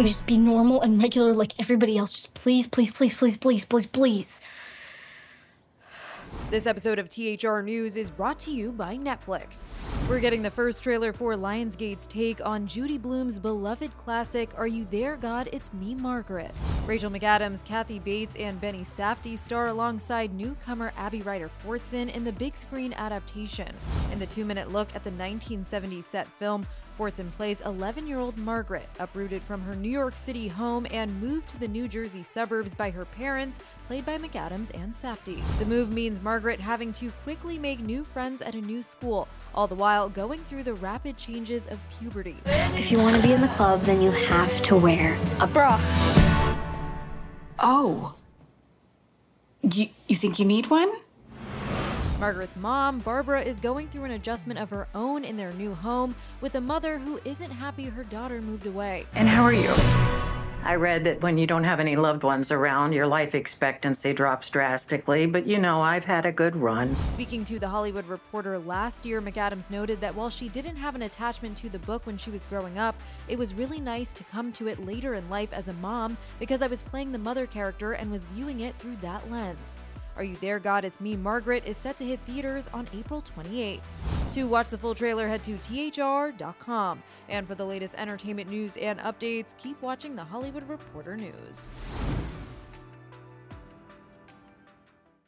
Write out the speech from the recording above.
and just be normal and regular like everybody else. Just please, please, please, please, please, please, please. This episode of THR News is brought to you by Netflix. We're getting the first trailer for Lionsgate's take on Judy Blume's beloved classic, Are You There, God? It's Me, Margaret. Rachel McAdams, Kathy Bates, and Benny Safdie star alongside newcomer Abby Ryder Fortson in the big screen adaptation. In the 2-minute look at the 1970s set film, Fortson plays 11-year-old Margaret, uprooted from her New York City home and moved to the New Jersey suburbs by her parents, played by McAdams and Safdie. The move means Margaret having to quickly make new friends at a new school, all the while going through the rapid changes of puberty. If you want to be in the club, then you have to wear a bra. Oh. Do you think you need one? Margaret's mom, Barbara, is going through an adjustment of her own in their new home with a mother who isn't happy her daughter moved away. And how are you? I read that when you don't have any loved ones around, your life expectancy drops drastically, but you know, I've had a good run. Speaking to The Hollywood Reporter last year, McAdams noted that while she didn't have an attachment to the book when she was growing up, it was really nice to come to it later in life as a mom because I was playing the mother character and was viewing it through that lens. Are You There, God? It's Me, Margaret is set to hit theaters on April 28th. To watch the full trailer, head to thr.com. And for the latest entertainment news and updates, keep watching The Hollywood Reporter News.